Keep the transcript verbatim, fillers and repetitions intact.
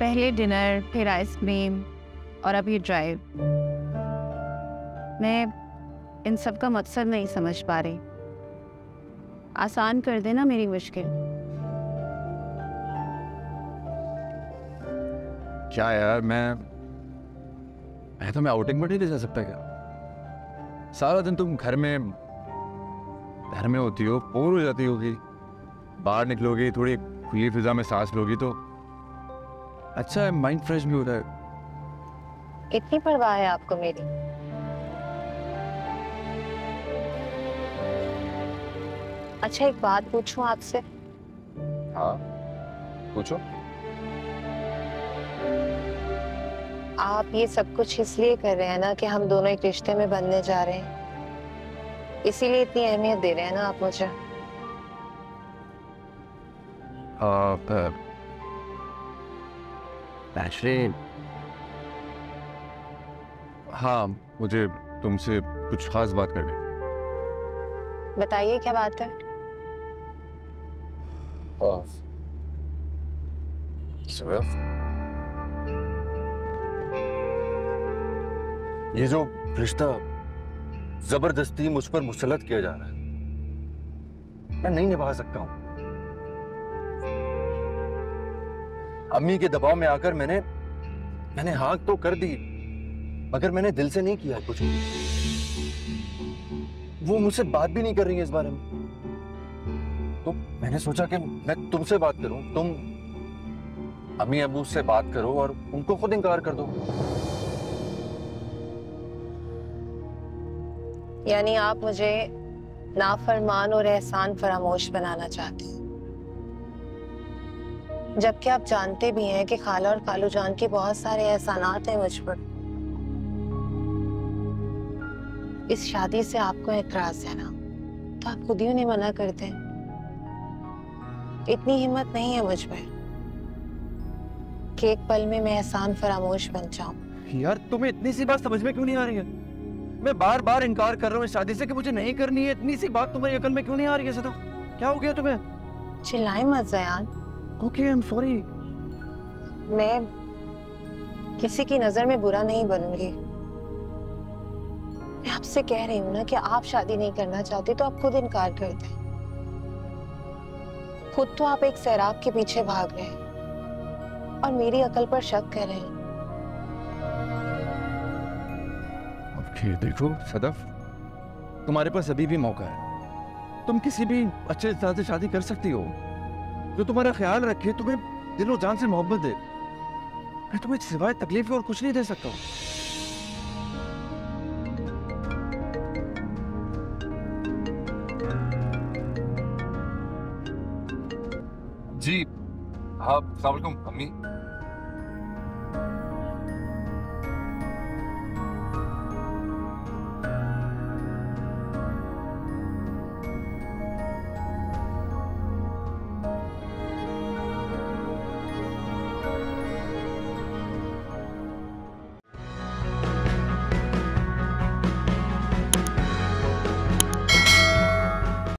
पहले डिनर, फिर आइसक्रीम और अब ये ड्राइव। मैं इन सब का मकसद नहीं समझ पा रही। आसान कर देना मेरी मुश्किल। क्या यार, मैं मैं तो मैं आउटिंग पर नहीं ले जा सकता क्या? सारा दिन तुम घर में घर में होती हो, बोर हो जाती होगी। बाहर निकलोगी, थोड़ी खुली फिजा में सांस लोगी तो अच्छा है, माइंड फ्रेश भी हो रहा है। इतनी परवाह है आपको मेरी? अच्छा, एक बात पूछूं आपसे? हाँ, पूछो। आप ये सब कुछ इसलिए कर रहे हैं ना कि हम दोनों एक रिश्ते में बंधने जा रहे हैं, इसीलिए इतनी अहमियत दे रहे हैं ना आप मुझे? हाँ, मुझे तुमसे कुछ खास बात करनी है। बताइए, क्या बात है? हाँ। ये जो रिश्ता जबरदस्ती मुझ पर मुसलत किया जा रहा है, मैं नहीं निभा सकता हूँ। अम्मी के दबाव में आकर मैंने मैंने हाँ तो कर दी, मगर मैंने दिल से नहीं किया कुछ। वो मुझसे बात भी नहीं कर रही है इस बारे में, तो मैंने सोचा कि मैं तुमसे बात करूं। तुम अम्मी अबू से बात करो और उनको खुद इंकार कर दो। यानी आप मुझे नाफरमान और एहसान फरामोश बनाना चाहते हैं, जबकि आप जानते भी हैं कि खाला और खालू जान के बहुत सारे एहसानात हैं मुझ पर। इस शादी से आपको एतराज है ना, तो आप खुद ही उन्हें मना करते हैं। इतनी हिम्मत नहीं है मुझ में कि एक पल में मैं एहसान फरामोश बन जाऊं। यार, तुम्हें इतनी सी बात समझ में क्यों नहीं आ रही है? मैं बार बार इनकार कर रहा हूँ शादी से कि मुझे नहीं करनी है। इतनी सी बात तुम्हारी अकल में क्यों नहीं आ रही है? सदा, क्या हो गया तुम्हें? चिल्लाए मत जयान। Okay, I am sorry. मैं किसी की नजर में बुरा नहीं बनूंगी। मैं आपसे कह रही हूँ ना कि आप शादी नहीं करना चाहते, तो आप खुद इनकार करते हैं। खुद तो आप एक सैराब के पीछे भाग रहे हैं और मेरी अकल पर शक कर रहे हैं। देखो सदफ, तुम्हारे पास अभी भी मौका है। तुम किसी भी अच्छे इंसान से शादी कर सकती हो जो तुम्हारा ख्याल रखे, तुम्हें दिलो जान से मोहब्बत दे। मैं तुम्हें सिवाय तकलीफ के और कुछ नहीं दे सकता हूँ। जी हाँ, अस्सलाम वालेकुम अम्मी।